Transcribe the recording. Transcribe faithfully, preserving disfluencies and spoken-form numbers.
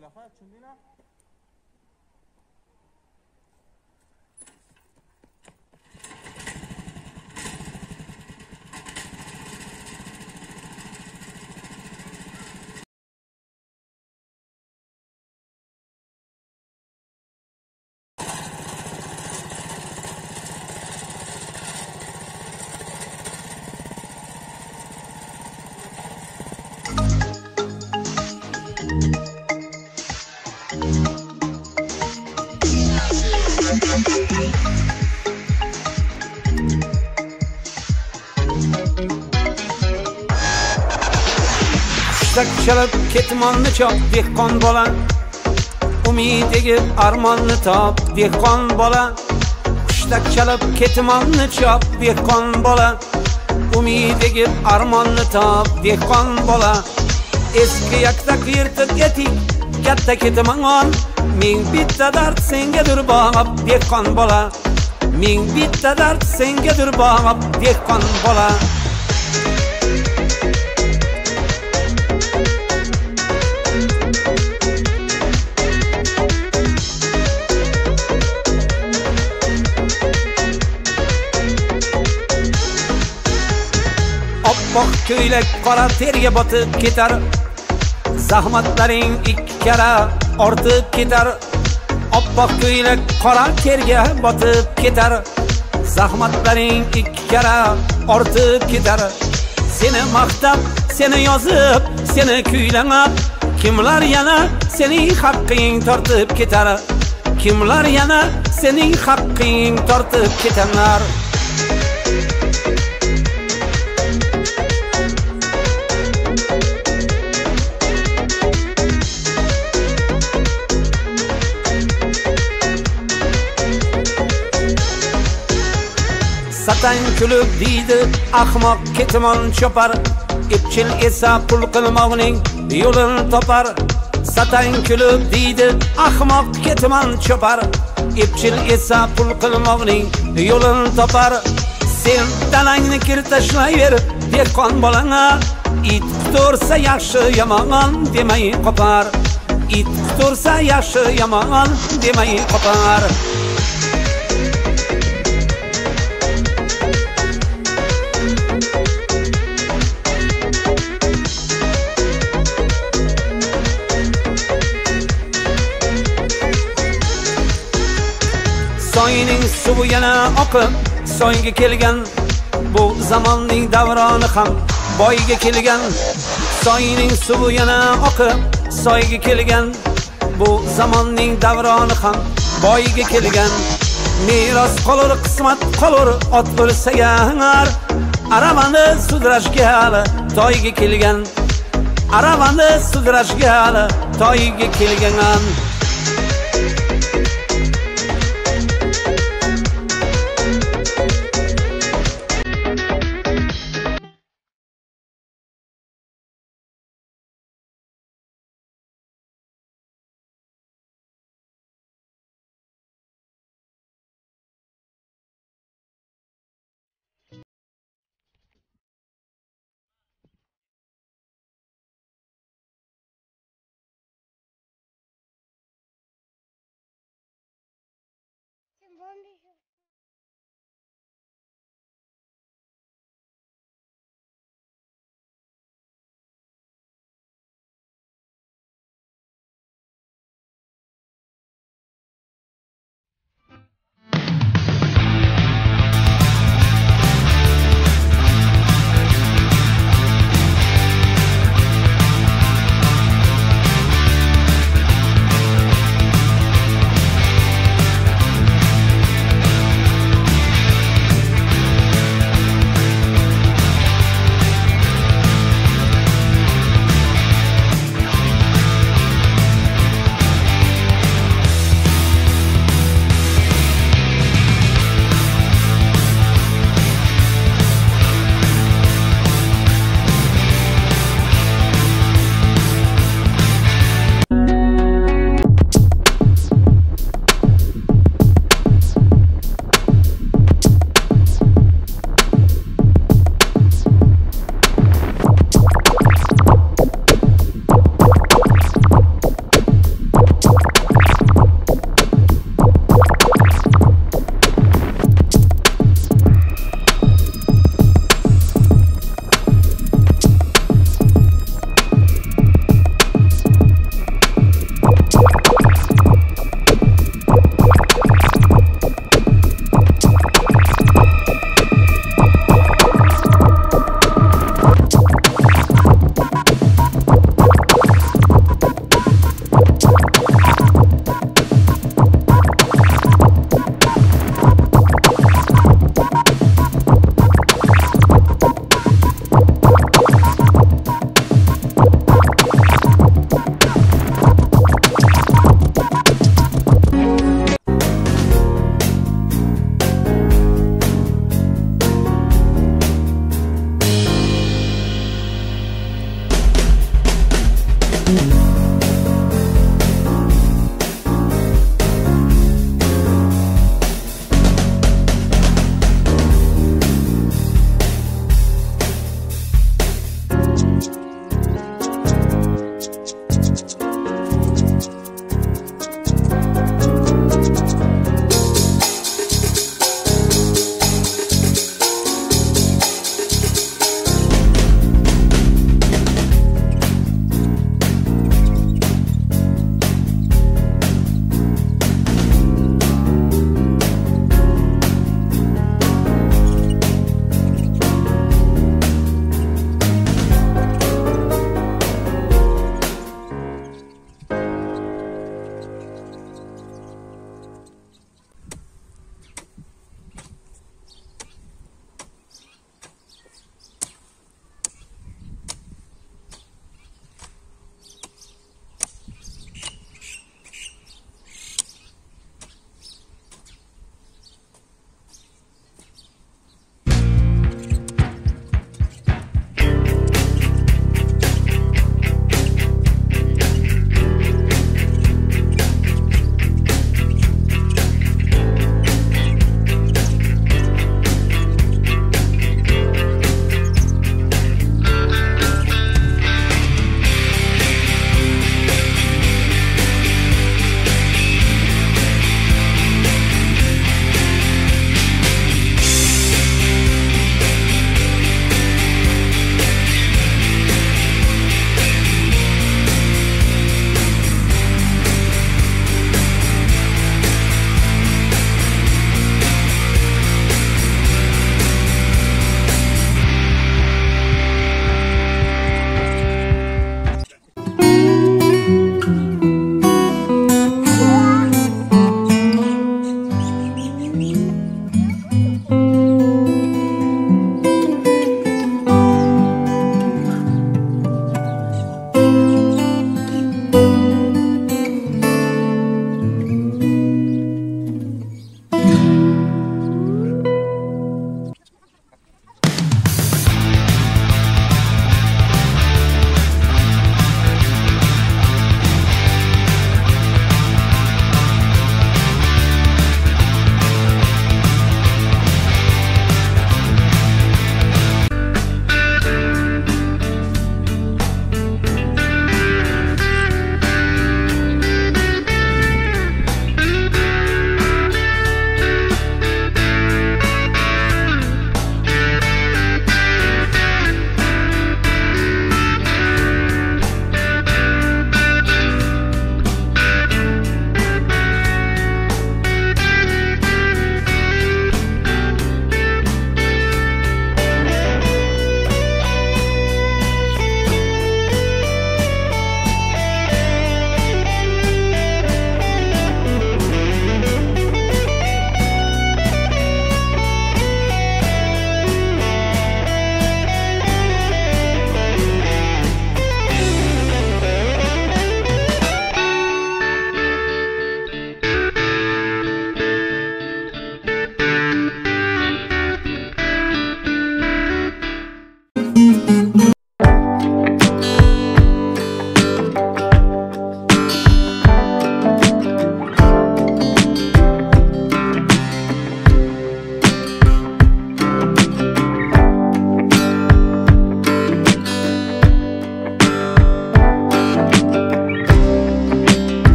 la faccio di là. Sak çalıp ketmonni çap dehqon bola, umid egib armonni top dehqon bola. Qushdak çalıp ketmonni çap dehqon bola, umid egib armonni top dehqon bola. Eski yaktak yirtiq etik katta ketmon, ming bitta dard sengadir bog'ab dehqon bola, ming bitta dard sengadir bog'ab dehqon bola. Oppoq ko'ylak qora terga botib ketar, zahmatlaring ikki kara ortib ketar. Oppoq ko'ylak qora terga botib ketar, zahmatlaring ikki kara ortib ketar. Seni maqtab, seni yozib, seni kuylanib, kimlar yana sening haqqing tortib ketar, kimlar yana sening haqqing tortib ketarlar. Satang kulib deydi ahmoq ketmon chopar, epchil esa pul qilmoqning yo'lini topar. Satang kulib deydi ahmoq ketmon chopar, epchil esa pul qilmoqning yo'lini topar. Sen dalangni kir tashlayver dehqon bolanga, it qutursa yaxshi yomon demay qopar, it qutursa yaxshi yomon demay qopar. Soyning suvi yana oqib soyga kelgan, bu zamonning davroni ham boyga kelgan. Soyning suvi yana oqib soyga kelgan, bu zamonning davroni ham boyga kelgan. Meros qolur, qismat qolur, ot bo'lsa yanar, aravani sudrashga hali toyga kelgan, aravani sudrashga hali toyga kelgan. Bon bisous.